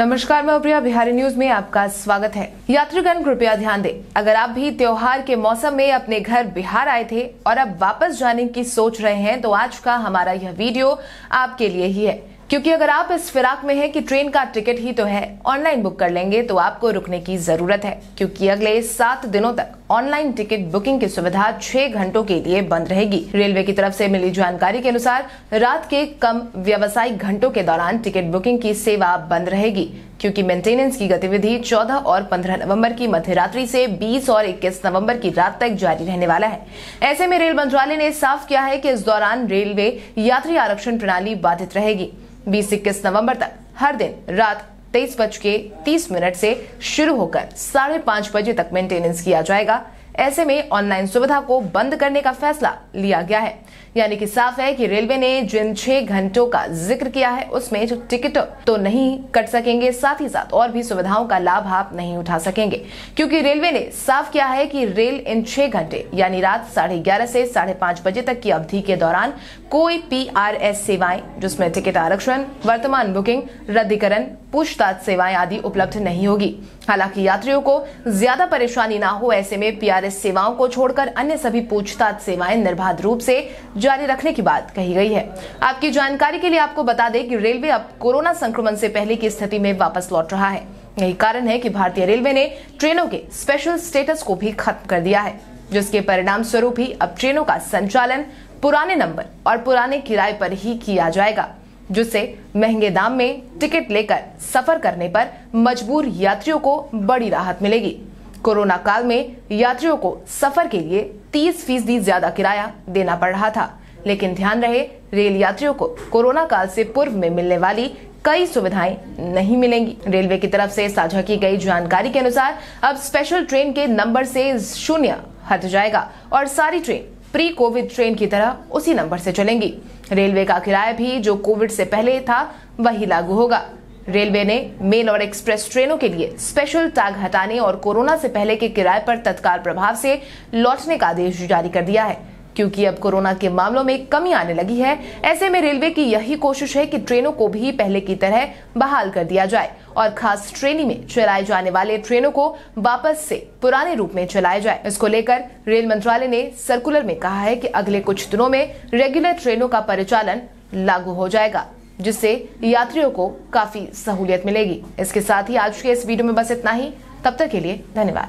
नमस्कार, मैं प्रिया, बिहारी न्यूज में आपका स्वागत है। यात्रीगण कृपया ध्यान दें, अगर आप भी त्योहार के मौसम में अपने घर बिहार आए थे और अब वापस जाने की सोच रहे हैं तो आज का हमारा यह वीडियो आपके लिए ही है, क्योंकि अगर आप इस फिराक में हैं कि ट्रेन का टिकट ही तो है, ऑनलाइन बुक कर लेंगे, तो आपको रुकने की जरूरत है, क्योंकि अगले 7 दिनों तक ऑनलाइन टिकट बुकिंग की सुविधा 6 घंटों के लिए बंद रहेगी। रेलवे की तरफ से मिली जानकारी के अनुसार रात के कम व्यावसायिक घंटों के दौरान टिकट बुकिंग की सेवा बंद रहेगी, क्योंकि मेंटेनेंस की गतिविधि 14 और 15 नवंबर की मध्यरात्रि से 20 और 21 नवंबर की रात तक जारी रहने वाला है। ऐसे में रेल मंत्रालय ने साफ किया है कि इस दौरान रेलवे यात्री आरक्षण प्रणाली बाधित रहेगी। 20-21 नवंबर तक हर दिन रात 23:30 से शुरू होकर 5:30 बजे तक मेंटेनेंस किया जाएगा। ऐसे में ऑनलाइन सुविधा को बंद करने का फैसला लिया गया है। यानी कि साफ है कि रेलवे ने जिन 6 घंटों का जिक्र किया है उसमें जो टिकट तो नहीं कट सकेंगे, साथ ही साथ और भी सुविधाओं का लाभ आप नहीं उठा सकेंगे, क्योंकि रेलवे ने साफ किया है कि रेल इन 6 घंटे यानी रात 11:30 से 5:30 बजे तक की अवधि के दौरान कोई PRS सेवाएं, जिसमें टिकट आरक्षण, वर्तमान बुकिंग, रद्दीकरण, पूछताछ सेवाएं आदि उपलब्ध नहीं होगी। हालांकि यात्रियों को ज्यादा परेशानी ना हो, ऐसे में PRS सेवाओं को छोड़कर अन्य सभी पूछताछ सेवाएं निर्बाध रूप से जारी रखने की बात कही गई है। आपकी जानकारी के लिए आपको बता दें कि रेलवे अब कोरोना संक्रमण से पहले की स्थिति में वापस लौट रहा है। यही कारण है कि भारतीय रेलवे ने ट्रेनों के स्पेशल स्टेटस को भी खत्म कर दिया है, जिसके परिणाम स्वरूप ही अब ट्रेनों का संचालन पुराने नंबर और पुराने किराए पर ही किया जाएगा, जिससे महंगे दाम में टिकट लेकर सफर करने पर मजबूर यात्रियों को बड़ी राहत मिलेगी। कोरोना काल में यात्रियों को सफर के लिए 30% ज्यादा किराया देना पड़ रहा था, लेकिन ध्यान रहे, रेल यात्रियों को कोरोना काल से पूर्व में मिलने वाली कई सुविधाएं नहीं मिलेंगी। रेलवे की तरफ से साझा की गई जानकारी के अनुसार अब स्पेशल ट्रेन के नंबर से 0 हट जाएगा और सारी ट्रेन प्री कोविड ट्रेन की तरह उसी नंबर से चलेंगी। रेलवे का किराया भी जो कोविड से पहले था वही लागू होगा। रेलवे ने मेल और एक्सप्रेस ट्रेनों के लिए स्पेशल टैग हटाने और कोरोना से पहले के किराए पर तत्काल प्रभाव से लौटने का आदेश जारी कर दिया है, क्योंकि अब कोरोना के मामलों में कमी आने लगी है। ऐसे में रेलवे की यही कोशिश है कि ट्रेनों को भी पहले की तरह बहाल कर दिया जाए और खास श्रेणी में चलाए जाने वाले ट्रेनों को वापस से पुराने रूप में चलाया जाए। इसको लेकर रेल मंत्रालय ने सर्कुलर में कहा है कि अगले कुछ दिनों में रेगुलर ट्रेनों का परिचालन लागू हो जाएगा, जिससे यात्रियों को काफी सहूलियत मिलेगी। इसके साथ ही आज के इस वीडियो में बस इतना ही। तब तक के लिए धन्यवाद।